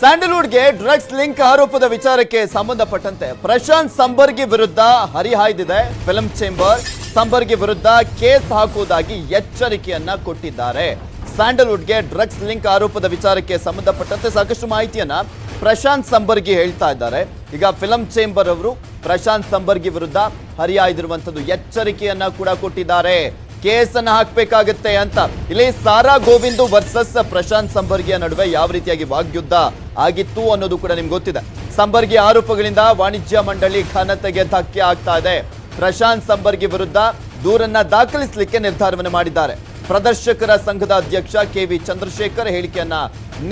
ಸ್ಯಾಂಡಲ್ವುಡ್ಗೆ drugs link ಆರೋಪದ ವಿಚಾರಕ್ಕೆ ಸಂಬಂಧಪಟ್ಟಂತೆ ಪ್ರಶಾಂತ್ ಸಂಬರ್ಗಿ ವಿರುದ್ಧ ಹರಿಹಾಯ್ದಿದೆ ಫಿಲ್ಮ್ ಚೇಂಬರ್. ಸಂಬರ್ಗಿ ವಿರುದ್ಧ ಕೇಸ್ ಹಾಕುವುದಾಗಿ ಎಚ್ಚರಿಕೆಯನ್ನ ಕೊಟ್ಟಿದ್ದಾರೆ. ಸ್ಯಾಂಡಲ್ವುಡ್ಗೆ ಡ್ರಗ್ಸ್ ಲಿಂಕ್ ಆರೋಪದ ವಿಚಾರಕ್ಕೆ ಸಂಬಂಧಪಟ್ಟಂತೆ ಸಾಕಷ್ಟು ಮಾಹಿತಿಯನ್ನ ಪ್ರಶಾಂತ್ ಸಂಬರ್ಗಿ ಹೇಳ್ತಾ ಇದ್ದಾರೆ. ಈಗ ಫಿಲ್ಮ್ ಚೇಂಬರ್ ಅವರು ಪ್ರಶಾಂತ್ ಸಂಬರ್ಗಿ ವಿರುದ್ಧ ಹರಿಹಾಯ್ದಿರುವಂತದ್ದು ಎಚ್ಚರಿಕೆಯನ್ನ ಕೂಡ ಕೊಟ್ಟಿದ್ದಾರೆ. ಕೇಸನ್ನು ಹಾಕಬೇಕಾಗುತ್ತೆ ಅಂತ. ಇಲ್ಲಿ ಸಾರಾ ಗೋವಿಂದ್ ವರ್ಸಸ್ ಪ್ರಶಾಂತ್ ಸಂಬರ್ಗಿಯ ನಡುವೆ ಯಾವ ರೀತಿಯಾಗಿ ವಾಗ್ಯುದ್ಧ ಆಗಿತ್ತು ಅನ್ನೋದು ಕೂಡ ನಿಮ್ಗೆ ಗೊತ್ತಿದೆ. ಸಂಬರ್ಗಿ ಆರೋಪಗಳಿಂದ ವಾಣಿಜ್ಯ ಮಂಡಳಿ ಘನತೆಗೆ ಧಕ್ಕೆ ಆಗ್ತಾ ಇದೆ. ಪ್ರಶಾಂತ್ ಸಂಬರ್ಗಿ ವಿರುದ್ಧ ದೂರನ್ನ ದಾಖಲಿಸಲಿಕ್ಕೆ ನಿರ್ಧಾರವನ್ನು ಮಾಡಿದ್ದಾರೆ. ಪ್ರದರ್ಶಕರ ಸಂಘದ ಅಧ್ಯಕ್ಷ ಕೆವಿ ಚಂದ್ರಶೇಖರ್ ಹೇಳಿಕೆಯನ್ನ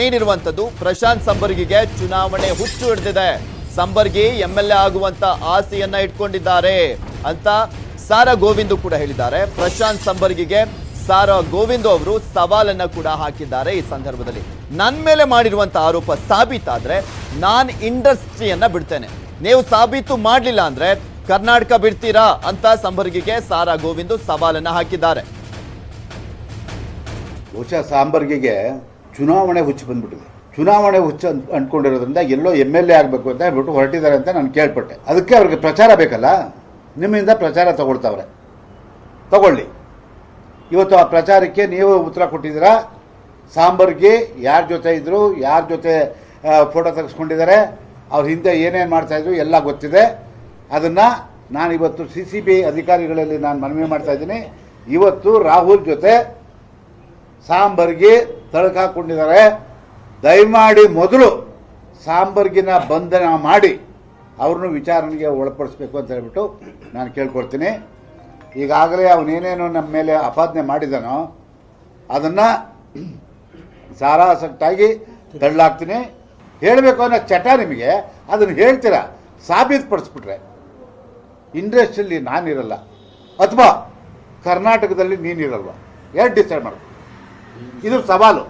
ನೀಡಿರುವಂತದ್ದು ಪ್ರಶಾಂತ್ ಸಂಬರ್ಗಿಗೆ ಚುನಾವಣೆ ಹುಚ್ಚು ಹಿಡಿದಿದೆ, ಸಂಬರ್ಗಿ MLA ಆಗುವಂತ ಆಸೆಯನ್ನ ಇಟ್ಕೊಂಡಿದ್ದಾರೆ ಅಂತ ಸಾರಾ ಗೋವಿಂದ್ ಕೂಡ ಹೇಳಿದ್ದಾರೆ. ಪ್ರಶಾಂತ್ ಸಂಬರ್ಗಿಗೆ ಸಾರಾ ಗೋವಿಂದ್ ಅವರು ಸವಾಲನ್ನ ಕೂಡ ಹಾಕಿದ್ದಾರೆ. ಈ ಸಂದರ್ಭದಲ್ಲಿ ನನ್ನ ಮೇಲೆ ಮಾಡಿರುವಂತ ಆರೋಪ ಸಾಬೀತಾದ್ರೆ ನಾನು ಇಂಡಸ್ಟ್ರಿಯನ್ನ ಬಿಡ್ತೇನೆ, ನೀವು ಸಾಬೀತು ಮಾಡಲಿಲ್ಲ ಅಂದ್ರೆ ಕರ್ನಾಟಕ ಬಿಡ್ತೀರಾ ಅಂತ ಸಂಬರ್ಗಿಗೆ ಸಾರಾ ಗೋವಿಂದ್ ಸವಾಲನ್ನ ಹಾಕಿದ್ದಾರೆ. ಬಹುಶಃ ಸಂಬರ್ಗಿಗೆ ಚುನಾವಣೆ ಹುಚ್ಚು ಬಂದ್ಬಿಟ್ಟಿದೆ. ಚುನಾವಣೆ ಹುಚ್ಚು ಅಂದ್ಕೊಂಡಿರೋದ್ರಿಂದ ಎಲ್ಲೋ MLA ಆಗಬೇಕು ಅಂತ ಹೇಳ್ಬಿಟ್ಟು ಹೊರಟಿದ್ದಾರೆ ಅಂತ ನಾನು ಕೇಳ್ಪಟ್ಟೆ. ಅದಕ್ಕೆ ಅವ್ರಿಗೆ ಪ್ರಚಾರ ಬೇಕಲ್ಲ, ನಿಮ್ಮಿಂದ ಪ್ರಚಾರ ತಗೊಳ್ತಾವ್ರೆ, ತಗೊಳ್ಳಿ. ಇವತ್ತು ಆ ಪ್ರಚಾರಕ್ಕೆ ನೀವು ಉತ್ತರ ಕೊಟ್ಟಿದ್ದೀರಾ. ಸಂಬರ್ಗಿ ಯಾರ ಜೊತೆ ಇದ್ದರು, ಯಾರ ಜೊತೆ ಫೋಟೋ ತೆಗೆಸ್ಕೊಂಡಿದ್ದಾರೆ, ಅವ್ರ ಹಿಂದೆ ಏನೇನು ಮಾಡ್ತಾಯಿದ್ರು ಎಲ್ಲ ಗೊತ್ತಿದೆ. ಅದನ್ನು ನಾನಿವತ್ತು CCB ಅಧಿಕಾರಿಗಳಲ್ಲಿ ನಾನು ಮನವಿ ಮಾಡ್ತಾಯಿದ್ದೀನಿ. ಇವತ್ತು ರಾಹುಲ್ ಜೊತೆ ಸಂಬರ್ಗಿ ತಳಕಾಕೊಂಡಿದ್ದಾರೆ. ದಯಮಾಡಿ ಮೊದಲು ಸಂಬರ್ಗಿನ ಬಂಧನ ಮಾಡಿ ಅವ್ರನ್ನೂ ವಿಚಾರಣೆಗೆ ಒಳಪಡಿಸ್ಬೇಕು ಅಂತ ಹೇಳ್ಬಿಟ್ಟು ನಾನು ಕೇಳ್ಕೊಳ್ತೀನಿ. ಈಗಾಗಲೇ ಅವನೇನೇನು ನಮ್ಮ ಮೇಲೆ ಆಪಾದನೆ ಮಾಡಿದಾನೋ ಅದನ್ನು ಸಾರಾಸಟ್ಟಾಗಿ ತಳ್ಳಾಕ್ತೀನಿ. ಹೇಳಬೇಕು ಅನ್ನೋ ಚಟ ನಿಮಗೆ, ಅದನ್ನು ಹೇಳ್ತೀರಾ. ಸಾಬೀತುಪಡಿಸ್ಬಿಟ್ರೆ ಇಂಡಸ್ಟ್ರಿಯಲ್ಲಿ ನಾನಿರಲ್ಲ ಅಥವಾ ಕರ್ನಾಟಕದಲ್ಲಿ ನೀನಿರಲ್ವ, ಎರಡು ಡಿಸೈಡ್ ಮಾಡು. ಇದು ಸವಾಲು.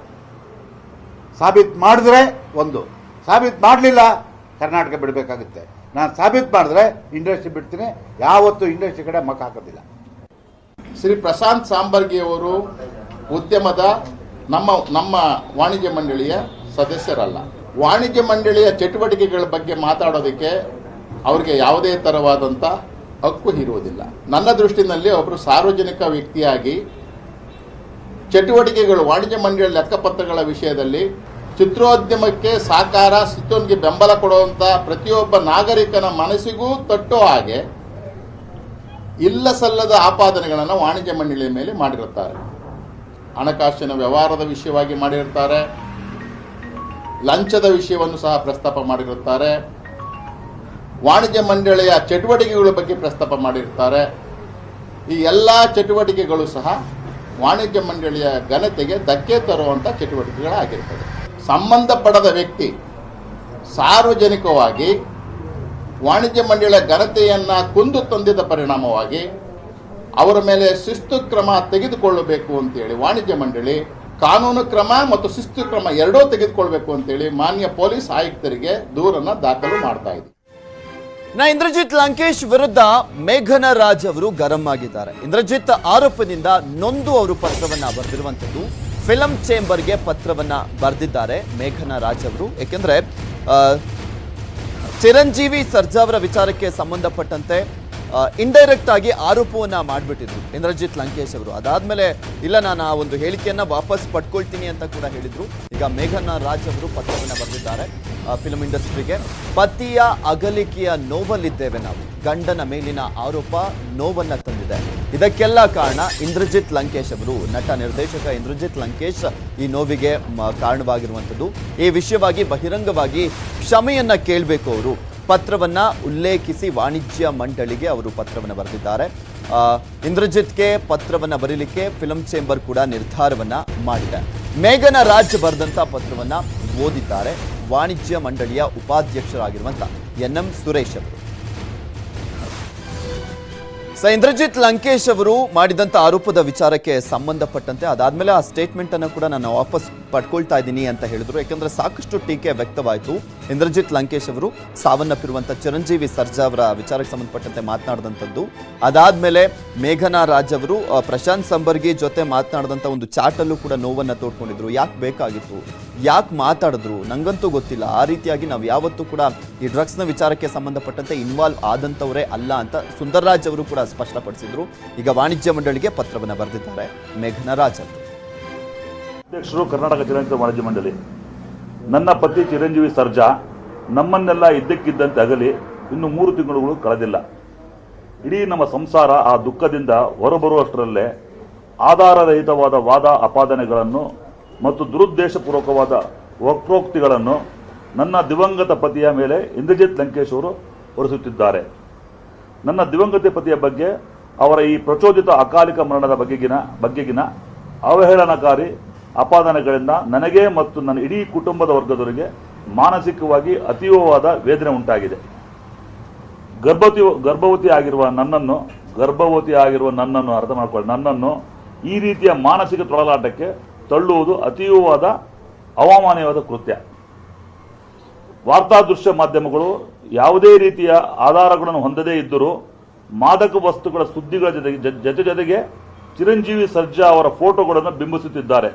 ಸಾಬೀತು ಮಾಡಿದ್ರೆ ಒಂದು, ಸಾಬೀತು ಮಾಡಲಿಲ್ಲ ಕರ್ನಾಟಕ ಬಿಡಬೇಕಾಗುತ್ತೆ. ನಾನು ಸಾಬೀತು ಮಾಡಿದ್ರೆ ಇಂಡಸ್ಟ್ರಿ ಬಿಡ್ತೀನಿ, ಯಾವತ್ತೂ ಇಂಡಸ್ಟ್ರಿ ಕಡೆ ಮಕ್ಕ ಹಾಕೋದಿಲ್ಲ. ಶ್ರೀ ಪ್ರಶಾಂತ್ ಸಂಬರ್ಗಿಯವರು ಉದ್ಯಮದ ನಮ್ಮ ವಾಣಿಜ್ಯ ಮಂಡಳಿಯ ಸದಸ್ಯರಲ್ಲ. ವಾಣಿಜ್ಯ ಮಂಡಳಿಯ ಚಟುವಟಿಕೆಗಳ ಬಗ್ಗೆ ಮಾತಾಡೋದಕ್ಕೆ ಅವ್ರಿಗೆ ಯಾವುದೇ ಥರವಾದಂಥ ಹಕ್ಕು ಇರುವುದಿಲ್ಲ. ನನ್ನ ದೃಷ್ಟಿನಲ್ಲಿ ಒಬ್ಬರು ಸಾರ್ವಜನಿಕ ವ್ಯಕ್ತಿಯಾಗಿ ಚಟುವಟಿಕೆಗಳು, ವಾಣಿಜ್ಯ ಮಂಡಳಿಯ ಲೆಕ್ಕಪತ್ರಗಳ ವಿಷಯದಲ್ಲಿ ಚಿತ್ರೋದ್ಯಮಕ್ಕೆ ಸಹಕಾರ, ಚಿತ್ರೋನ್ಗೆ ಬೆಂಬಲ ಕೊಡುವಂಥ ಪ್ರತಿಯೊಬ್ಬ ನಾಗರಿಕನ ಮನಸ್ಸಿಗೂ ತಟ್ಟೋ ಹಾಗೆ ಇಲ್ಲ ಸಲ್ಲದ ಆಪಾದನೆಗಳನ್ನು ವಾಣಿಜ್ಯ ಮಂಡಳಿಯ ಮೇಲೆ ಮಾಡಿರುತ್ತಾರೆ. ಹಣಕಾಸಿನ ವ್ಯವಹಾರದ ವಿಷಯವಾಗಿ ಮಾಡಿರುತ್ತಾರೆ, ಲಂಚದ ವಿಷಯವನ್ನು ಸಹ ಪ್ರಸ್ತಾಪ ಮಾಡಿರುತ್ತಾರೆ, ವಾಣಿಜ್ಯ ಮಂಡಳಿಯ ಚಟುವಟಿಕೆಗಳ ಬಗ್ಗೆ ಪ್ರಸ್ತಾಪ ಮಾಡಿರುತ್ತಾರೆ. ಈ ಎಲ್ಲ ಚಟುವಟಿಕೆಗಳು ಸಹ ವಾಣಿಜ್ಯ ಮಂಡಳಿಯ ಘನತೆಗೆ ಧಕ್ಕೆ ತರುವಂಥ ಚಟುವಟಿಕೆಗಳಾಗಿರ್ತದೆ. ಸಂಬಂಧಪಡದ ವ್ಯಕ್ತಿ ಸಾರ್ವಜನಿಕವಾಗಿ ವಾಣಿಜ್ಯ ಮಂಡಳಿಯ ಘನತೆಯನ್ನು ಕುಂದು ತಂದಿದ್ದ ಪರಿಣಾಮವಾಗಿ ಅವರ ಮೇಲೆ ಶಿಸ್ತು ಕ್ರಮ ತೆಗೆದುಕೊಳ್ಳಬೇಕು ಅಂತೇಳಿ ವಾಣಿಜ್ಯ ಮಂಡಳಿ ಕಾನೂನು ಕ್ರಮ ಮತ್ತು ಶಿಸ್ತು ಕ್ರಮ ಎರಡೂ ತೆಗೆದುಕೊಳ್ಬೇಕು ಅಂತೇಳಿ ಮಾನ್ಯ ಪೊಲೀಸ್ ಆಯುಕ್ತರಿಗೆ ದೂರನ್ನು ದಾಖಲು ಮಾಡ್ತಾ ಇದೆ. ಇಂದ್ರಜಿತ್ ಲಂಕೇಶ್ ವಿರುದ್ಧ ಮೇಘನಾ ರಾಜ್ ಅವರು ಗರಂ ಆಗಿದ್ದಾರೆ. ಇಂದ್ರಜಿತ್ ಆರೋಪದಿಂದ ನೊಂದು ಅವರು ಪತ್ರವನ್ನು ಬರೆದಿರುವಂಥದ್ದು, ಫಿಲಂ ಚೇಂಬರ್ಗೆ ಪತ್ರವನ್ನ ಬರೆದಿದ್ದಾರೆ ಮೇಘನಾ ರಾಜ್ ಅವರು. ಏಕೆಂದರೆ ಚಿರಂಜೀವಿ ಸರ್ಜಾ ಅವರ ವಿಚಾರಕ್ಕೆ ಸಂಬಂಧಪಟ್ಟಂತೆ ಇಂಡೈರೆಕ್ಟ್ ಆಗಿ ಆರೋಪವನ್ನ ಮಾಡಿಬಿಟ್ಟಿದ್ರು ಇಂದ್ರಜಿತ್ ಲಂಕೇಶ್ ಅವರು. ಅದಾದ್ಮೇಲೆ ಇಲ್ಲ, ನಾನು ಆ ಒಂದು ಹೇಳಿಕೆಯನ್ನ ವಾಪಸ್ ಪಡ್ಕೊಳ್ತೀನಿ ಅಂತ ಕೂಡ ಹೇಳಿದ್ರು. ಈಗ ಮೇಘನಾ ರಾಜ್ ಅವರು ಪತ್ರವನ್ನ ಬರೆದಿದ್ದಾರೆ ಫಿಲಂ ಇಂಡಸ್ಟ್ರಿಗೆ. ಪತಿಯ ಅಗಲಿಕೆಯ ನೋವಲ್ಲಿದ್ದೇವೆ ನಾವು, ಗಂಡನ ಮೇಲಿನ ಆರೋಪ ನೋವನ್ನ ತಂದಿದೆ. ಇದಕ್ಕೆಲ್ಲ ಕಾರಣ ಇಂದ್ರಜಿತ್ ಲಂಕೇಶ್ ಅವರು, ನಟ ನಿರ್ದೇಶಕ ಇಂದ್ರಜಿತ್ ಲಂಕೇಶ್ ಈ ನೋವಿಗೆ ಕಾರಣವಾಗಿರುವಂಥದ್ದು. ಈ ವಿಷಯವಾಗಿ ಬಹಿರಂಗವಾಗಿ ಕ್ಷಮೆಯನ್ನ ಕೇಳಬೇಕು ಅವರು. ಪತ್ರವನ್ನ ಉಲ್ಲೇಖಿಸಿ ವಾಣಿಜ್ಯ ಮಂಡಳಿಗೆ ಅವರು ಪತ್ರವನ್ನು ಬರೆದಿದ್ದಾರೆ. ಇಂದ್ರಜಿತ್ಗೆ ಪತ್ರವನ್ನ ಬರೀಲಿಕ್ಕೆ ಫಿಲಂ ಚೇಂಬರ್ ಕೂಡ ನಿರ್ಧಾರವನ್ನ ಮಾಡಿದೆ. ಮೇಘನಾ ರಾಜ್ ಬರೆದಂಥ ಪತ್ರವನ್ನ ಓದಿದ್ದಾರೆ ವಾಣಿಜ್ಯ ಮಂಡಳಿಯ ಉಪಾಧ್ಯಕ್ಷರಾಗಿರುವಂಥ NM ಸುರೇಶ್ ಅವರು. ಇಂದ್ರಜಿತ್ ಲಂಕೇಶ್ ಅವರು ಮಾಡಿದಂಥ ಆರೋಪದ ವಿಚಾರಕ್ಕೆ ಸಂಬಂಧಪಟ್ಟಂತೆ ಅದಾದ್ಮೇಲೆ ಆ ಸ್ಟೇಟ್ಮೆಂಟ್ ಅನ್ನು ಕೂಡ ನಾನು ವಾಪಸ್ ಪಡ್ಕೊಳ್ತಾ ಇದ್ದೀನಿ ಅಂತ ಹೇಳಿದ್ರು. ಯಾಕೆಂದ್ರೆ ಸಾಕಷ್ಟು ಟೀಕೆ ವ್ಯಕ್ತವಾಯಿತು. ಇಂದ್ರಜಿತ್ ಲಂಕೇಶ್ ಅವರು ಸಾವನ್ನಪ್ಪಿರುವಂಥ ಚಿರಂಜೀವಿ ಸರ್ಜಾ ಅವರ ವಿಚಾರಕ್ಕೆ ಸಂಬಂಧಪಟ್ಟಂತೆ ಮಾತನಾಡಿದಂಥದ್ದು. ಅದಾದ್ಮೇಲೆ ಮೇಘನಾ ರಾಜ್ ಅವರು ಪ್ರಶಾಂತ್ ಸಂಬರ್ಗಿ ಜೊತೆ ಮಾತನಾಡಿದಂಥ ಒಂದು ಚಾಟಲ್ಲೂ ಕೂಡ ನೋವನ್ನು ತೋಡ್ಕೊಂಡಿದ್ರು. ಯಾಕೆ ಬೇಕಾಗಿತ್ತು ಯಾಕೆ ಮಾತಾಡಿದ್ರು ನನಗಂತೂ ಗೊತ್ತಿಲ್ಲ. ಆ ರೀತಿಯಾಗಿ ನಾವು ಯಾವತ್ತೂ ಕೂಡ ಈ ಡ್ರಗ್ಸ್ನ ವಿಚಾರಕ್ಕೆ ಸಂಬಂಧಪಟ್ಟಂತೆ ಇನ್ವಾಲ್ವ್ ಆದಂತವರೇ ಅಲ್ಲ ಅಂತ ಸುಂದರರಾಜ್ ಅವರು ಕೂಡ ಸ್ಪಷ್ಟಪಡಿಸಿದರು. ಈಗ ವಾಣಿಜ್ಯ ಮಂಡಳಿಗೆ ಪತ್ರವನ್ನು ಬರೆದಿದ್ದಾರೆ ಮೇಘನಾ ರಾಜ್ ಅವರು. ಅಧ್ಯಕ್ಷರು ಕರ್ನಾಟಕ ಚಲನಚಿತ್ರ ವಾಣಿಜ್ಯ ಮಂಡಳಿ, ನನ್ನ ಪತಿ ಚಿರಂಜೀವಿ ಸರ್ಜಾ ನಮ್ಮನ್ನೆಲ್ಲ ಇದ್ದಕ್ಕಿದ್ದಂತೆ ಅಗಲಿ, ಇನ್ನು 3 ತಿಂಗಳುಗಳು ಕಳೆದಿಲ್ಲ. ಇಡೀ ನಮ್ಮ ಸಂಸಾರ ಆ ದುಃಖದಿಂದ ಹೊರಬರುವಷ್ಟರಲ್ಲೇ ಆಧಾರರಹಿತವಾದ ವಾದ ಅಪಾದನೆಗಳನ್ನು ಮತ್ತು ದುರುದ್ದೇಶಪೂರ್ವಕವಾದ ವಕ್ರೋಕ್ತಿಗಳನ್ನು ನನ್ನ ದಿವಂಗತ ಪತಿಯ ಮೇಲೆ ಇಂದ್ರಜಿತ್ ಲಂಕೇಶ್ ಅವರು ಹೊರಿಸುತ್ತಿದ್ದಾರೆ. ನನ್ನ ದಿವಂಗತ ಪತಿಯ ಬಗ್ಗೆ, ಅವರ ಈ ಪ್ರಚೋದಿತ ಅಕಾಲಿಕ ಮರಣದ ಬಗೆಗಿನ ಅವಹೇಳನಕಾರಿ ಅಪಾದನೆಗಳಿಂದ ನನಗೆ ಮತ್ತು ನನ್ನ ಇಡೀ ಕುಟುಂಬದ ವರ್ಗದವರಿಗೆ ಮಾನಸಿಕವಾಗಿ ಅತೀವವಾದ ವೇದನೆ ಉಂಟಾಗಿದೆ. ಗರ್ಭವತಿ ಆಗಿರುವ ನನ್ನನ್ನು ಅರ್ಥ ಮಾಡಿಕೊಳ್ಳಿ, ನನ್ನನ್ನು ಈ ರೀತಿಯ ಮಾನಸಿಕ ತೊಳಲಾಟಕ್ಕೆ ತಳ್ಳುವುದು ಅತೀವವಾದ ಅವಮಾನವಾದ ಕೃತ್ಯ. ವಾರ್ತಾ ದೃಶ್ಯ ಮಾಧ್ಯಮಗಳು ಯಾವುದೇ ರೀತಿಯ ಆಧಾರಗಳನ್ನು ಹೊಂದದೇ ಇದ್ದರೂ ಮಾದಕ ವಸ್ತುಗಳ ಸುದ್ದಿಗಳ ಜೊತೆಗೆ ಚಿರಂಜೀವಿ ಸರ್ಜಾ ಅವರ ಫೋಟೋಗಳನ್ನು ಬಿಂಬಿಸುತ್ತಿದ್ದಾರೆ.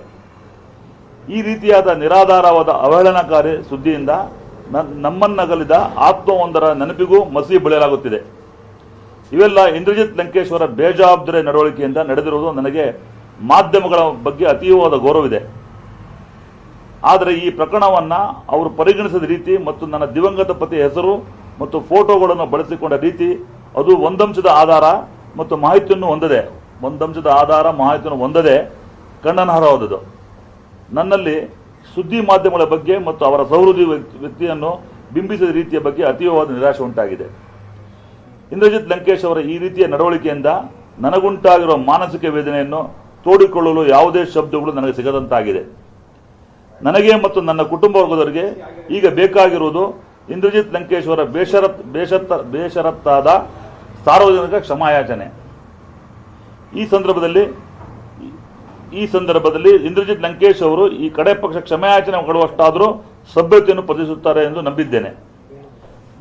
ಈ ರೀತಿಯಾದ ನಿರಾಧಾರವಾದ ಅವಹೇಳನಕಾರಿ ಸುದ್ದಿಯಿಂದ ನಮ್ಮನ್ನಗಲಿದ ಆತ್ಮವೊಂದರ ನೆನಪಿಗೂ ಮಸಿ ಬೆಳೆಯಲಾಗುತ್ತಿದೆ. ಇವೆಲ್ಲ ಇಂದ್ರಜಿತ್ ಲಂಕೇಶ್ ಅವರ ಬೇಜವಾಬ್ದಾರಿ ನಡವಳಿಕೆಯಿಂದ ನಡೆದಿರುವುದು. ನನಗೆ ಮಾಧ್ಯಮಗಳ ಬಗ್ಗೆ ಅತೀವವಾದ ಗೌರವವಿದೆ, ಆದರೆ ಈ ಪ್ರಕರಣವನ್ನು ಅವರು ಪರಿಗಣಿಸಿದ ರೀತಿ ಮತ್ತು ನನ್ನ ದಿವಂಗತ ಪತಿಯ ಹೆಸರು ಮತ್ತು ಫೋಟೋಗಳನ್ನು ಬಳಸಿಕೊಂಡ ರೀತಿ ಅದು ಒಂದಂಶದ ಆಧಾರ ಮಾಹಿತಿಯನ್ನು ಹೊಂದದೆ ಖಂಡನಾರ್ಹವಾದುದು. ನನ್ನಲ್ಲಿ ಸುದ್ದಿ ಮಾಧ್ಯಮಗಳ ಬಗ್ಗೆ ಮತ್ತು ಅವರ ಸಹೃದಯ ವ್ಯಕ್ತಿಯನ್ನು ಬಿಂಬಿಸಿದ ರೀತಿಯ ಬಗ್ಗೆ ಅತೀವವಾದ ನಿರಾಶೆ ಉಂಟಾಗಿದೆ. ಇಂದ್ರಜಿತ್ ಲಂಕೇಶ್ ಅವರ ಈ ರೀತಿಯ ನಡವಳಿಕೆಯಿಂದ ನನಗುಂಟಾಗಿರುವ ಮಾನಸಿಕ ವೇದನೆಯನ್ನು ತೋಡಿಕೊಳ್ಳಲು ಯಾವುದೇ ಶಬ್ದಗಳು ನನಗೆ ಸಿಗದಂತಾಗಿದೆ. ನನಗೆ ಮತ್ತು ನನ್ನ ಕುಟುಂಬ ವರ್ಗದವರಿಗೆ ಈಗ ಬೇಕಾಗಿರುವುದು ಇಂದ್ರಜಿತ್ ಲಂಕೇಶ್ ಅವರ ಬೇಷರತ್ತಾದ ಸಾರ್ವಜನಿಕ ಕ್ಷಮಾಯಾಚನೆ. ಈ ಸಂದರ್ಭದಲ್ಲಿ ಇಂದ್ರಜಿತ್ ಲಂಕೇಶ್ ಅವರು ಈ ಕಡೆ ಪಕ್ಷ ಕ್ಷಮೆಯಾಚನೆ ಕೊಡುವಷ್ಟಾದರೂ ಸಭ್ಯತೆಯನ್ನು ಪ್ರದರ್ಶಿಸುತ್ತಾರೆ ಎಂದು ನಂಬಿದ್ದೇನೆ.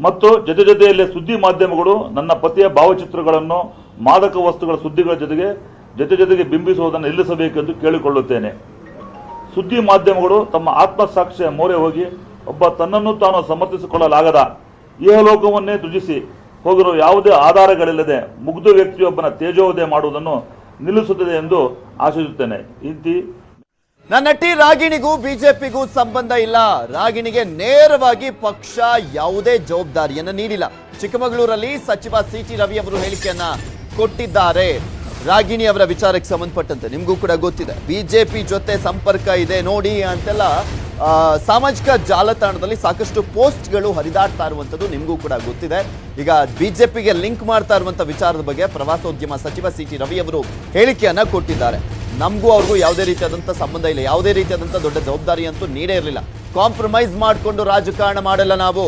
ಮತ್ತು ಜೊತೆಯಲ್ಲೇ ಸುದ್ದಿ ಮಾಧ್ಯಮಗಳು ನನ್ನ ಪತಿಯ ಭಾವಚಿತ್ರಗಳನ್ನು ಮಾದಕ ವಸ್ತುಗಳ ಸುದ್ದಿಗಳ ಜೊತೆಗೆ ಬಿಂಬಿಸುವುದನ್ನು ನಿಲ್ಲಿಸಬೇಕೆಂದು ಕೇಳಿಕೊಳ್ಳುತ್ತೇನೆ. ಸುದ್ದಿ ಮಾಧ್ಯಮಗಳು ತಮ್ಮ ಆತ್ಮಸಾಕ್ಷಿಯ ಮೊರೆ ಹೋಗಿ ಒಬ್ಬ ತನ್ನನ್ನು ತಾನು ಸಮರ್ಥಿಸಿಕೊಳ್ಳಲಾಗದ ಇಹಲೋಕವನ್ನೇ ತ್ಯಜಿಸಿ ಹೋಗಿರುವ ಯಾವುದೇ ಆಧಾರಗಳಿಲ್ಲದೆ ಮುಗ್ಧ ವ್ಯಕ್ತಿಯೊಬ್ಬನ ತೇಜೋವಧೆ ಮಾಡುವುದನ್ನು ನಿಲ್ಲಿಸುತ್ತದೆ ಎಂದು ಆಶಿಸುತ್ತೇನೆ. ನನ್ನ ನಟಿ ರಾಗಿಣಿಗೂ ಬಿಜೆಪಿಗೂ ಸಂಬಂಧ ಇಲ್ಲ. ರಾಗಿಣಿಗೆ ನೇರವಾಗಿ ಪಕ್ಷ ಯಾವುದೇ ಜವಾಬ್ದಾರಿಯನ್ನು ನೀಡಿಲ್ಲ. ಚಿಕ್ಕಮಗಳೂರಲ್ಲಿ ಸಚಿವ ಸಿಟಿ ರವಿ ಅವರು ಹೇಳಿಕೆಯನ್ನ ಕೊಟ್ಟಿದ್ದಾರೆ ರಾಗಿಣಿ ಅವರ ವಿಚಾರಕ್ಕೆ ಸಂಬಂಧಪಟ್ಟಂತೆ. ನಿಮಗೂ ಕೂಡ ಗೊತ್ತಿದೆ ಬಿಜೆಪಿ ಜೊತೆ ಸಂಪರ್ಕ ಇದೆ ನೋಡಿ ಅಂತೆಲ್ಲ ಸಾಮಾಜಿಕ ಜಾಲತಾಣದಲ್ಲಿ ಸಾಕಷ್ಟು ಪೋಸ್ಟ್ಗಳು ಹರಿದಾಡ್ತಾ ಇರುವಂಥದ್ದು ನಿಮಗೂ ಕೂಡ ಗೊತ್ತಿದೆ. ಈಗ ಬಿಜೆಪಿಗೆ ಲಿಂಕ್ ಮಾಡ್ತಾ ಇರುವಂಥ ವಿಚಾರದ ಬಗ್ಗೆ ಪ್ರವಾಸೋದ್ಯಮ ಸಚಿವ ಸಿ ಟಿ ರವಿ ಅವರು ಹೇಳಿಕೆಯನ್ನು ಕೊಟ್ಟಿದ್ದಾರೆ. ನಮಗೂ ಅವ್ರಿಗೂ ಯಾವುದೇ ರೀತಿಯಾದಂಥ ಸಂಬಂಧ ಇಲ್ಲ, ಯಾವುದೇ ರೀತಿಯಾದಂಥ ದೊಡ್ಡ ಜವಾಬ್ದಾರಿ ಅಂತೂ ನೀಡೇ ಇರಲಿಲ್ಲ. ಕಾಂಪ್ರಮೈಸ್ ಮಾಡಿಕೊಂಡು ರಾಜಕಾರಣ ಮಾಡಲ್ಲ ನಾವು,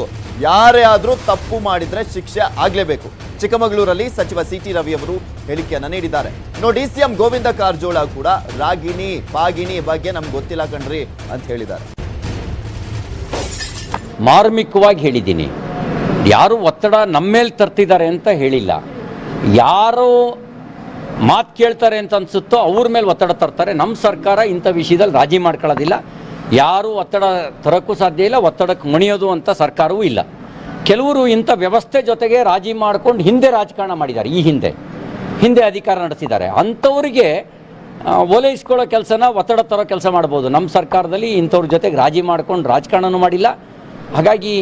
ಯಾರೇ ಆದರೂ ತಪ್ಪು ಮಾಡಿದರೆ ಶಿಕ್ಷೆ ಆಗಲೇಬೇಕು. ಚಿಕ್ಕಮಗಳೂರಲ್ಲಿ ಸಚಿವ ಸಿ ಟಿ ರವಿ ಅವರು ಹೇಳಿಕೆಯನ್ನು ನೀಡಿದ್ದಾರೆ. ನೋಡಿ, ಸಿಎಂ ಗೋವಿಂದ ಕಾರಜೋಳ ಕೂಡ ರಾಗಿಣಿ ಪಾಗಿಣಿ ಬಗ್ಗೆ ನಮ್ಗೆ ಗೊತ್ತಿಲ್ಲ ಕಣ್ರಿ ಅಂತ ಹೇಳಿದ್ದಾರೆ. ಮಾರ್ಮಿಕವಾಗಿ ಹೇಳಿದ್ದೀನಿ, ಯಾರು ಒತ್ತಡ ನಮ್ಮ ಮೇಲೆ ತರ್ತಿದ್ದಾರೆ ಅಂತ ಹೇಳಿಲ್ಲ. ಯಾರು ಮಾತು ಕೇಳ್ತಾರೆ ಅಂತ ಅನಿಸುತ್ತೋ ಅವ್ರ ಮೇಲೆ ಒತ್ತಡ ತರ್ತಾರೆ. ನಮ್ಮ ಸರ್ಕಾರ ಇಂಥ ವಿಷಯದಲ್ಲಿ ರಾಜಿ ಮಾಡ್ಕೊಳ್ಳೋದಿಲ್ಲ. ಯಾರೂ ಒತ್ತಡ ತರೋಕ್ಕೂ ಸಾಧ್ಯ ಇಲ್ಲ, ಒತ್ತಡಕ್ಕೆ ಮಣಿಯೋದು ಅಂತ ಸರ್ಕಾರವೂ ಇಲ್ಲ. ಕೆಲವರು ಇಂಥ ವ್ಯವಸ್ಥೆ ಜೊತೆಗೆ ರಾಜಿ ಮಾಡ್ಕೊಂಡು ಹಿಂದೆ ರಾಜಕಾರಣ ಮಾಡಿದ್ದಾರೆ, ಈ ಹಿಂದೆ ಅಧಿಕಾರ ನಡೆಸಿದ್ದಾರೆ. ಅಂಥವ್ರಿಗೆ ಓಲೈಸ್ಕೊಳ್ಳೋ ಕೆಲಸನ ಒತ್ತಡ ತರೋ ಕೆಲಸ ಮಾಡ್ಬೋದು. ನಮ್ಮ ಸರ್ಕಾರದಲ್ಲಿ ಇಂಥವ್ರ ಜೊತೆಗೆ ರಾಜಿ ಮಾಡ್ಕೊಂಡು ರಾಜಕಾರಣನೂ ಮಾಡಿಲ್ಲ. ಹಾಗಾಗಿ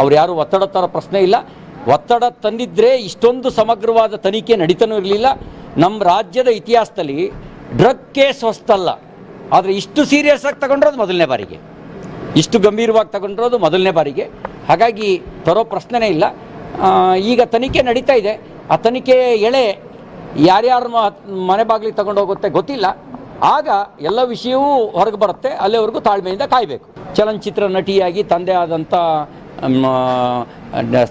ಅವ್ರು ಯಾರು ಒತ್ತಡ ತರೋ ಪ್ರಶ್ನೆ ಇಲ್ಲ. ಒತ್ತಡ ತಂದಿದ್ದರೆ ಇಷ್ಟೊಂದು ಸಮಗ್ರವಾದ ತನಿಖೆ ನಡೀತಾನೂ ಇರಲಿಲ್ಲ. ನಮ್ಮ ರಾಜ್ಯದ ಇತಿಹಾಸದಲ್ಲಿ ಡ್ರಗ್ ಕೇಸ್ ಹೊಸತಲ್ಲ, ಆದರೆ ಇಷ್ಟು ಸೀರಿಯಸ್ ಆಗಿ ತಗೊಂಡಿರೋದು ಮೊದಲನೇ ಬಾರಿಗೆ, ಇಷ್ಟು ಗಂಭೀರವಾಗಿ ತಗೊಂಡಿರೋದು ಮೊದಲನೇ ಬಾರಿಗೆ. ಹಾಗಾಗಿ ತರೋ ಪ್ರಶ್ನೆನೇ ಇಲ್ಲ. ಈಗ ತನಿಖೆ ನಡೀತಾ ಇದೆ. ಆ ತನಿಖೆ ಎಳೆ ಯಾರ್ಯಾರ ಮನೆ ಬಾಗಿಲಿಗೆ ತಗೊಂಡು ಹೋಗುತ್ತೆ ಗೊತ್ತಿಲ್ಲ. ಆಗ ಎಲ್ಲ ವಿಷಯವೂ ಹೊರಗೆ ಬರುತ್ತೆ. ಅಲ್ಲಿವರೆಗೂ ತಾಳ್ಮೆಯಿಂದ ಕಾಯಬೇಕು. ಚಲನಚಿತ್ರ ನಟಿಯಾಗಿ ತಂದೆ ಆದಂಥ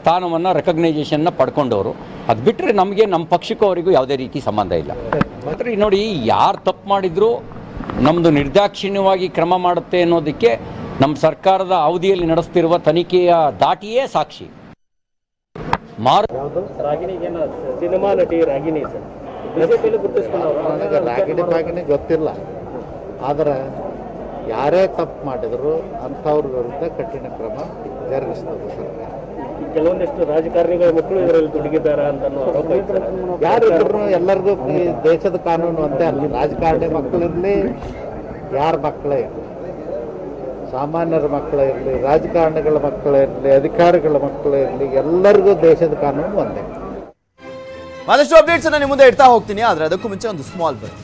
ಸ್ಥಾನವನ್ನು ರೆಕಗ್ನೈಸೇಷನ್ನ ಪಡ್ಕೊಂಡವರು. ಅದು ಬಿಟ್ಟರೆ ನಮಗೆ ನಮ್ಮ ಪಕ್ಷಕ್ಕೂ ಅವರಿಗೂ ಯಾವುದೇ ರೀತಿ ಸಂಬಂಧ ಇಲ್ಲ. ಆದರೆ ನೋಡಿ, ಯಾರು ತಪ್ಪು ಮಾಡಿದರೂ ನಮ್ಮದು ನಿರ್ದಾಕ್ಷಿಣ್ಯವಾಗಿ ಕ್ರಮ ಮಾಡುತ್ತೆ ಅನ್ನೋದಕ್ಕೆ ನಮ್ಮ ಸರ್ಕಾರದ ಅವಧಿಯಲ್ಲಿ ನಡೆಸ್ತಿರುವ ತನಿಖೆಯ ದಾಟಿಯೇ ಸಾಕ್ಷಿ. ಸಿನಿಮಾ ನಟಿ ರಾಗಿಣಿ ಗೊತ್ತಿಲ್ಲ, ಆದರೆ ಯಾರೇ ತಪ್ಪು ಮಾಡಿದ್ರು ಅಂಥವ್ರ ವಿರುದ್ಧ ಕಠಿಣ ಕ್ರಮ ಜರುಗಿಸ್ತದೆ ಸರ್ಕಾರ. ಕೆಲವೊಂದಿಷ್ಟು ರಾಜಕಾರಣಿಗಳ ಮಕ್ಕಳು ಇದರಲ್ಲಿ ತೊಡಗಿದ್ದಾರೆ ಅಂತ ಯಾರಿದ್ರು ಎಲ್ಲರಿಗೂ ದೇಶದ ಕಾನೂನು ಅಂತೆ, ಅಲ್ಲಿ ರಾಜಕಾರಣಿ ಮಕ್ಕಳಿರಲಿ ಯಾರ ಮಕ್ಕಳೇ ಇರಲಿ, ಸಾಮಾನ್ಯರ ಮಕ್ಕಳೇ ಇರಲಿ, ರಾಜಕಾರಣಿಗಳ ಮಕ್ಕಳೇ ಇರಲಿ, ಅಧಿಕಾರಿಗಳ ಮಕ್ಕಳೇ ಇರಲಿ, ಎಲ್ಲರಿಗೂ ದೇಶದ ಕಾನೂನು ಒಂದೇ. ಮತ್ತಷ್ಟು ಅಪ್ಡೇಟ್ಸ್ ನಾನು ನಿಮ್ಮ ಮುಂದೆ ಇಡ್ತಾ ಹೋಗ್ತೀನಿ, ಆದರೆ ಅದಕ್ಕೂ ಮುಂಚೆ ಒಂದು ಸ್ಮಾಲ್ ಬ್ರೇಕ್.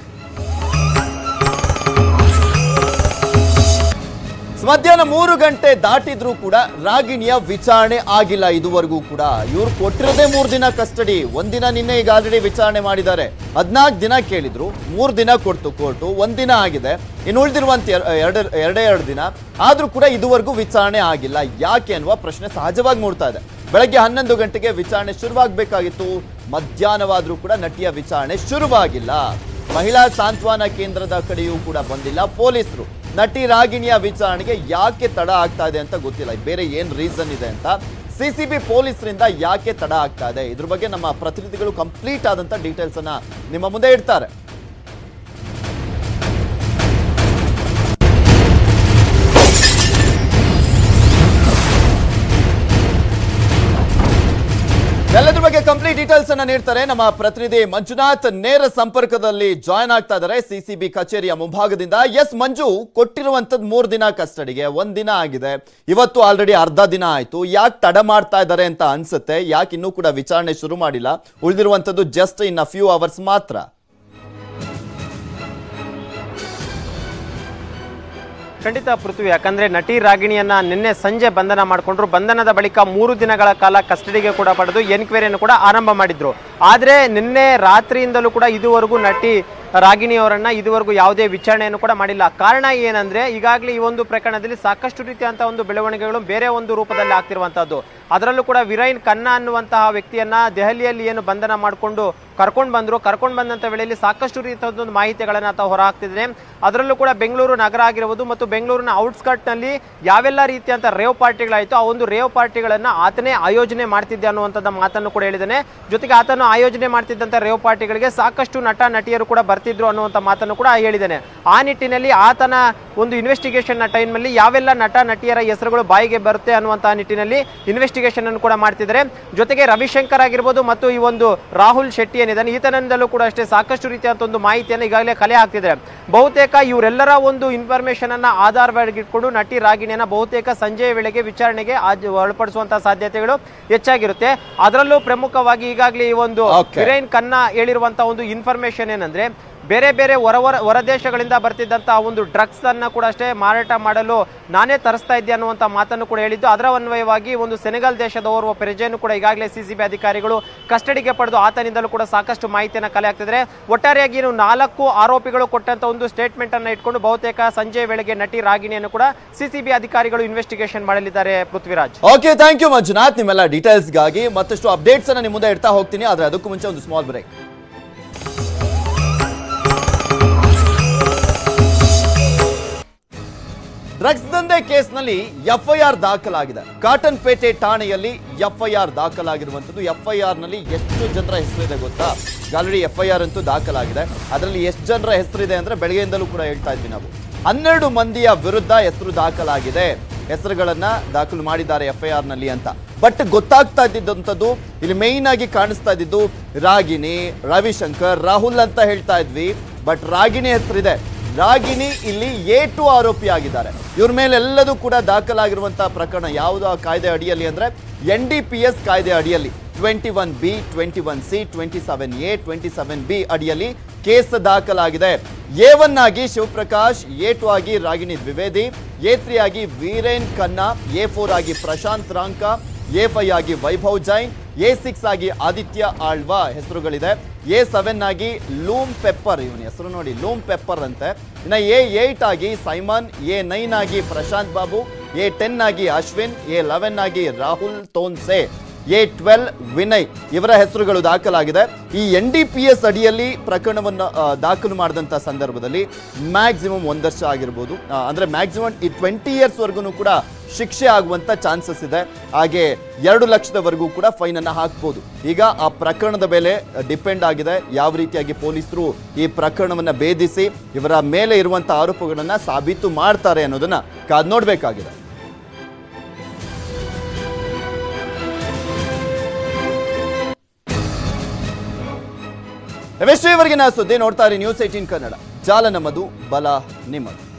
ಮಧ್ಯಾಹ್ನ 3 ಗಂಟೆ ದಾಟಿದ್ರೂ ಕೂಡ ರಾಗಿಣಿಯ ವಿಚಾರಣೆ ಆಗಿಲ್ಲ ಇದುವರೆಗೂ ಕೂಡ. ಇವ್ರು ಕೊಟ್ಟಿರೋದೇ 3 ದಿನ ಕಸ್ಟಡಿ, ಒಂದಿನ ನಿನ್ನೆ ಈಗ ಆಲ್ರೆಡಿ ವಿಚಾರಣೆ ಮಾಡಿದ್ದಾರೆ. 14 ದಿನ ಕೇಳಿದ್ರು, 3 ದಿನ ಕೊಡ್ತು ಕೋರ್ಟು, 1 ದಿನ ಆಗಿದೆ, ಇನ್ನು ಉಳಿದಿರುವಂತ ಎರಡೇ ಎರಡು ದಿನ ಆದ್ರೂ ಕೂಡ ಇದುವರೆಗೂ ವಿಚಾರಣೆ ಆಗಿಲ್ಲ. ಯಾಕೆ ಅನ್ನುವ ಪ್ರಶ್ನೆ ಸಹಜವಾಗಿ ಮೂಡ್ತಾ ಇದೆ. ಬೆಳಗ್ಗೆ 11 ಗಂಟೆಗೆ ವಿಚಾರಣೆ ಶುರುವಾಗಬೇಕಾಗಿತ್ತು, ಮಧ್ಯಾಹ್ನವಾದ್ರೂ ಕೂಡ ನಟಿಯ ವಿಚಾರಣೆ ಶುರುವಾಗಿಲ್ಲ. ಮಹಿಳಾ ಸಾಂತ್ವನ ಕೇಂದ್ರದ ಕಡೆಯೂ ಕೂಡ ಬಂದಿಲ್ಲ ಪೊಲೀಸರು. ನಟಿ ರಾಗಿಣಿಯ ವಿಚಾರಣೆಗೆ ಯಾಕೆ ತಡ ಆಗ್ತಾ ಇದೆ ಅಂತ ಗೊತ್ತಿಲ್ಲ, ಬೇರೆ ಏನು ರೀಸನ್ ಇದೆ ಅಂತ CCB ಪೊಲೀಸರಿಂದ ಯಾಕೆ ತಡ ಆಗ್ತಾ ಇದೆ ಇದ್ರ ಬಗ್ಗೆ ನಮ್ಮ ಪ್ರತಿನಿಧಿಗಳು ಕಂಪ್ಲೀಟ್ ಆದಂತ ಡೀಟೇಲ್ಸ್ ಅನ್ನ ನಿಮ್ಮ ಮುಂದೆ ಇಡ್ತಾರೆ. ಎಲ್ಲದ್ರ ಬಗ್ಗೆ ಕಂಪ್ಲೀಟ್ ಡೀಟೇಲ್ಸ್ ಅನ್ನ ನೀಡ್ತಾರೆ ನಮ್ಮ ಪ್ರತಿನಿಧಿ ಮಂಜುನಾಥ್. ನೇರ ಸಂಪರ್ಕದಲ್ಲಿ ಜಾಯಿನ್ ಆಗ್ತಾ ಇದ್ದಾರೆ CCB ಕಚೇರಿಯ ಮುಂಭಾಗದಿಂದ. ಎಸ್ ಮಂಜು, ಕೊಟ್ಟಿರುವಂತದ್ದು 3 ದಿನ ಕಸ್ಟಡಿಗೆ, 1 ದಿನ ಆಗಿದೆ, ಇವತ್ತು ಆಲ್ರೆಡಿ ಅರ್ಧ ದಿನ ಆಯ್ತು, ಯಾಕೆ ತಡ ಮಾಡ್ತಾ ಇದ್ದಾರೆ ಅಂತ ಅನ್ಸುತ್ತೆ? ಯಾಕೆ ಇನ್ನೂ ಕೂಡ ವಿಚಾರಣೆ ಶುರು ಮಾಡಿಲ್ಲ? ಉಳಿದಿರುವಂತದ್ದು just in a few hours ಮಾತ್ರ. ಖಂಡಿತ ಪೃಥ್ವಿ, ಯಾಕಂದರೆ ನಟಿ ರಾಗಿಣಿಯನ್ನು ನಿನ್ನೆ ಸಂಜೆ ಬಂಧನ ಮಾಡಿಕೊಂಡ್ರು. ಬಂಧನದ ಬಳಿಕ 3 ದಿನಗಳ ಕಾಲ ಕಸ್ಟಡಿಗೆ ಕೂಡ ಪಡೆದು ಎನ್ಕ್ವೈರಿಯನ್ನು ಕೂಡ ಆರಂಭ ಮಾಡಿದ್ರು. ಆದರೆ ನಿನ್ನೆ ರಾತ್ರಿಯಿಂದಲೂ ಕೂಡ ಇದುವರೆಗೂ ನಟಿ ರಾಗಿಣಿಯವರನ್ನು ಇದುವರೆಗೂ ಯಾವುದೇ ವಿಚಾರಣೆಯನ್ನು ಕೂಡ ಮಾಡಿಲ್ಲ. ಕಾರಣ ಏನಂದರೆ, ಈಗಾಗಲೇ ಈ ಒಂದು ಪ್ರಕರಣದಲ್ಲಿ ಸಾಕಷ್ಟು ರೀತಿಯಂಥ ಒಂದು ಬೆಳವಣಿಗೆಗಳು ಬೇರೆ ಒಂದು ರೂಪದಲ್ಲಿ ಆಗ್ತಿರುವಂಥದ್ದು. ಅದರಲ್ಲೂ ಕೂಡ ವಿರೈನ್ ಖನ್ನಾ ಅನ್ನುವಂತಹ ವ್ಯಕ್ತಿಯನ್ನು ದೆಹಲಿಯಲ್ಲಿ ಏನು ಬಂಧನ ಮಾಡಿಕೊಂಡು ಕರ್ಕೊಂಡು ಬಂದಂಥ ವೇಳೆಯಲ್ಲಿ ಸಾಕಷ್ಟು ರೀತಿಯೊಂದು ಮಾಹಿತಿಗಳನ್ನು ತಾವು ಹೊರ ಹಾಕ್ತಿದ್ದೇನೆ. ಅದರಲ್ಲೂ ಕೂಡ ಬೆಂಗಳೂರು ನಗರ ಆಗಿರ್ಬೋದು ಮತ್ತು ಬೆಂಗಳೂರಿನ ಔಟ್ಸ್ಕರ್ಟ್ನಲ್ಲಿ ಯಾವೆಲ್ಲ ರೀತಿಯಂಥ ರೇವ್ ಪಾರ್ಟಿಗಳಾಯಿತು, ಆ ಒಂದು ರೇವ್ ಪಾರ್ಟಿಗಳನ್ನು ಆತನೇ ಆಯೋಜನೆ ಮಾಡ್ತಿದ್ದೆ ಅನ್ನುವಂಥದ್ದು ಮಾತನ್ನು ಕೂಡ ಹೇಳಿದ್ದಾನೆ. ಜೊತೆಗೆ ಆತನು ಆಯೋಜನೆ ಮಾಡ್ತಿದ್ದಂಥ ರೇವ್ ಪಾರ್ಟಿಗಳಿಗೆ ಸಾಕಷ್ಟು ನಟ ನಟಿಯರು ಕೂಡ ಬರ್ತಿದ್ರು ಅನ್ನುವಂಥ ಮಾತನ್ನು ಕೂಡ ಹೇಳಿದ್ದಾನೆ. ಆ ನಿಟ್ಟಿನಲ್ಲಿ ಆತನ ಒಂದು ಇನ್ವೆಸ್ಟಿಗೇಷನ್ನ ಟೈಮಲ್ಲಿ ಯಾವೆಲ್ಲ ನಟ ನಟಿಯರ ಹೆಸರುಗಳು ಬಾಯಿಗೆ ಬರುತ್ತೆ ಅನ್ನುವಂಥ ನಿಟ್ಟಿನಲ್ಲಿ ಇನ್ವೆಸ್ಟಿಗೇಷನ್ ಅನ್ನು ಕೂಡ ಮಾಡ್ತಿದ್ದಾರೆ. ಜೊತೆಗೆ ರವಿಶಂಕರ್ ಆಗಿರ್ಬೋದು ಮತ್ತು ಈ ಒಂದು ರಾಹುಲ್ ಶೆಟ್ಟಿ ಏನಿದ್ದಾನೆ ಈತನಿಂದಲೂ ಕೂಡ ಅಷ್ಟೇ ಸಾಕಷ್ಟು ರೀತಿಯಾದ ಒಂದು ಮಾಹಿತಿಯನ್ನು ಈಗಾಗಲೇ ಕಲೆ ಹಾಕ್ತಿದ್ದಾರೆ. ಬಹುತೇಕ ಇವರೆಲ್ಲರ ಒಂದು ಇನ್ಫಾರ್ಮೇಷನ್ ಅನ್ನ ಆಧಾರವಾಗಿಟ್ಕೊಂಡು ನಟಿ ರಾಗಿಣಿಯನ್ನು ಬಹುತೇಕ ಸಂಜೆಯ ವೇಳೆಗೆ ವಿಚಾರಣೆಗೆ ಒಳಪಡಿಸುವಂತಹ ಸಾಧ್ಯತೆಗಳು ಹೆಚ್ಚಾಗಿರುತ್ತೆ. ಅದರಲ್ಲೂ ಪ್ರಮುಖವಾಗಿ ಈಗಾಗಲೇ ಈ ಒಂದು ವಿರೈನ್ ಖನ್ನಾ ಹೇಳಿರುವಂತಹ ಒಂದು ಇನ್ಫಾರ್ಮೇಷನ್ ಏನಂದ್ರೆ, ಬೇರೆ ಬೇರೆ ಹೊರದೇಶಗಳಿಂದ ಬರ್ತಿದ್ದಂಥ ಒಂದು ಡ್ರಗ್ಸನ್ನು ಕೂಡ ಅಷ್ಟೇ ಮಾರಾಟ ಮಾಡಲು ನಾನೇ ತರಿಸ್ತಾ ಇದ್ದೆ ಅನ್ನುವಂಥ ಮಾತನ್ನು ಕೂಡ ಹೇಳಿದ್ದು. ಅದರ ಅನ್ವಯವಾಗಿ ಒಂದು ಸೆನೆಗಲ್ ದೇಶದ ಓರ್ವ ಪ್ರಜೆಯನ್ನು ಕೂಡ ಈಗಾಗಲೇ CCB ಅಧಿಕಾರಿಗಳು ಕಸ್ಟಡಿಗೆ ಪಡೆದು ಆತನಿಂದಲೂ ಕೂಡ ಸಾಕಷ್ಟು ಮಾಹಿತಿಯನ್ನು ಕಲೆ ಹಾಕ್ತಿದ್ದಾರೆ. ಒಟ್ಟಾರೆಯಾಗಿ ಏನು 4 ಆರೋಪಿಗಳು ಕೊಟ್ಟಂಥ ಒಂದು ಸ್ಟೇಟ್ಮೆಂಟನ್ನು ಇಟ್ಕೊಂಡು ಬಹುತೇಕ ಸಂಜೆ ವೇಳೆಗೆ ನಟಿ ರಾಗಿಣಿಯನ್ನು ಕೂಡ CCB ಅಧಿಕಾರಿಗಳು ಇನ್ವೆಸ್ಟಿಗೇಷನ್ ಮಾಡಲಿದ್ದಾರೆ. Prithviraj, okay, thank you Manjunath ನಿಮ್ಮೆಲ್ಲ ಡೀಟೇಲ್ಸ್ಗಾಗಿ. ಮತ್ತಷ್ಟು ಅಪ್ಡೇಟ್ಸ್ ಅನ್ನು ನಿಮ್ಮ ಮುಂದೆ ಇಡ್ತಾ ಹೋಗ್ತೀನಿ, ಆದರೆ ಅದಕ್ಕೂ ಮುಂಚೆ ಒಂದು ಸ್ಮಾಲ್ ಬ್ರೇಕ್. ಡ್ರಗ್ಸ್ ದಂಧೆ ಕೇಸ್ನಲ್ಲಿ FIR ದಾಖಲಾಗಿದೆ. ಕಾಟನ್ ಪೇಟೆ ಠಾಣೆಯಲ್ಲಿ FIR ದಾಖಲಾಗಿರುವಂಥದ್ದು. FIR ನಲ್ಲಿ ಎಷ್ಟು ಜನರ ಹೆಸರಿದೆ ಗೊತ್ತಾ? ಆಲ್ರೆಡಿ FIR ಅಂತೂ ದಾಖಲಾಗಿದೆ. ಅದರಲ್ಲಿ ಎಷ್ಟು ಜನರ ಹೆಸರಿದೆ ಅಂದ್ರೆ ಬೆಳಗ್ಗೆಯಿಂದಲೂ ಕೂಡ ಹೇಳ್ತಾ ಇದ್ವಿ ನಾವು, 12 ಮಂದಿಯ ವಿರುದ್ಧ ಹೆಸರು ದಾಖಲಾಗಿದೆ, ಹೆಸರುಗಳನ್ನ ದಾಖಲು ಮಾಡಿದ್ದಾರೆ FIR ನಲ್ಲಿ ಅಂತ. ಬಟ್ ಗೊತ್ತಾಗ್ತಾ ಇದ್ದಿದ್ದಂಥದ್ದು ಇಲ್ಲಿ ಮೇಯ್ನ್ ಆಗಿ ಕಾಣಿಸ್ತಾ ಇದ್ದಿದ್ದು ರಾಗಿಣಿ, ರವಿಶಂಕರ್, ರಾಹುಲ್ ಅಂತ ಹೇಳ್ತಾ ಇದ್ವಿ. ಬಟ್ ರಾಗಿಣಿ ಹೆಸರಿದೆ, ರಾಗಿಣಿ ಇಲ್ಲಿ A2 ಆರೋಪಿ ಆಗಿದ್ದಾರೆ. ಇವ್ರ ಮೇಲೆಲ್ಲದೂ ಕೂಡ ದಾಖಲಾಗಿರುವಂತಹ ಪ್ರಕರಣ ಯಾವುದು ಆ ಕಾಯ್ದೆ ಅಡಿಯಲ್ಲಿ ಅಂದ್ರೆ NDPS ಕಾಯ್ದೆ ಅಡಿಯಲ್ಲಿ 21B, 21C, 27A, 27B ಅಡಿಯಲ್ಲಿ ಕೇಸ್ ದಾಖಲಾಗಿದೆ. A1 ಆಗಿ ಶಿವಪ್ರಕಾಶ್, A2 ಆಗಿ ರಾಗಿಣಿ ದ್ವಿವೇದಿ, A3 ಆಗಿ ವಿರೇನ್ ಖನ್ನಾ, A4 ಆಗಿ ಪ್ರಶಾಂತ್ ರಾಂಕ, A5 ಆಗಿ ವೈಭವ್ ಜೈನ್, A6 ಆಗಿ ಆದಿತ್ಯ ಆಳ್ವಾ ಹೆಸರುಗಳಿದೆ. A7 ಆಗಿ ಲೂಮ್ ಪೆಪ್ಪರ್, ಇವನ ಹೆಸರು ನೋಡಿ ಲೂಮ್ ಪೆಪ್ಪರ್ ಅಂತೆ. ಇನ್ನು A8 ಆಗಿ ಸೈಮನ್, A9 ಆಗಿ ಪ್ರಶಾಂತ್ ಬಾಬು, A10 ಆಗಿ ಅಶ್ವಿನ್, A11 ಆಗಿ ರಾಹುಲ್ ತೋನ್ಸೆ A12 ವಿನಯ್ ಇವರ ಹೆಸರುಗಳು ದಾಖಲಾಗಿದೆ। ಈ NDPS ಅಡಿಯಲ್ಲಿ ಪ್ರಕರಣವನ್ನು ದಾಖಲು ಮಾಡಿದಂತ ಸಂದರ್ಭದಲ್ಲಿ ಮ್ಯಾಕ್ಸಿಮಮ್ 1 ವರ್ಷ ಆಗಿರಬಹುದು, ಅಂದ್ರೆ ಮ್ಯಾಕ್ಸಿಮಮ್ ಈ 20 ಇಯರ್ಸ್ ವರೆಗೂ ಕೂಡ ಶಿಕ್ಷೆ ಆಗುವಂತ ಚಾನ್ಸಸ್ ಇದೆ। ಹಾಗೆ 2 ಲಕ್ಷದವರೆಗೂ ಕೂಡ ಫೈನ್ ಅನ್ನು ಹಾಕಬಹುದು। ಈಗ ಆ ಪ್ರಕರಣದ ಮೇಲೆ ಡಿಪೆಂಡ್ ಆಗಿದೆ ಯಾವ ರೀತಿಯಾಗಿ ಪೊಲೀಸರು ಈ ಪ್ರಕರಣವನ್ನ ಬೇಧಿಸಿ ಇವರ ಮೇಲೆ ಇರುವಂತ ಆರೋಪಗಳನ್ನು ಸಾಬೀತು ಮಾಡ್ತಾರೆ ಅನ್ನೋದನ್ನ ಕಾದು ನೋಡಬೇಕಾಗಿದೆ। ಇವೆಷ್ಟು ಇವರಿಗೆ ಸುದ್ದಿ ನೋಡ್ತಾರೆ ನ್ಯೂಸ್ 18 ಕನ್ನಡ, ಜಾಲ ನಮ್ಮದು, ಬಲ ನಿಮ್ಮದು।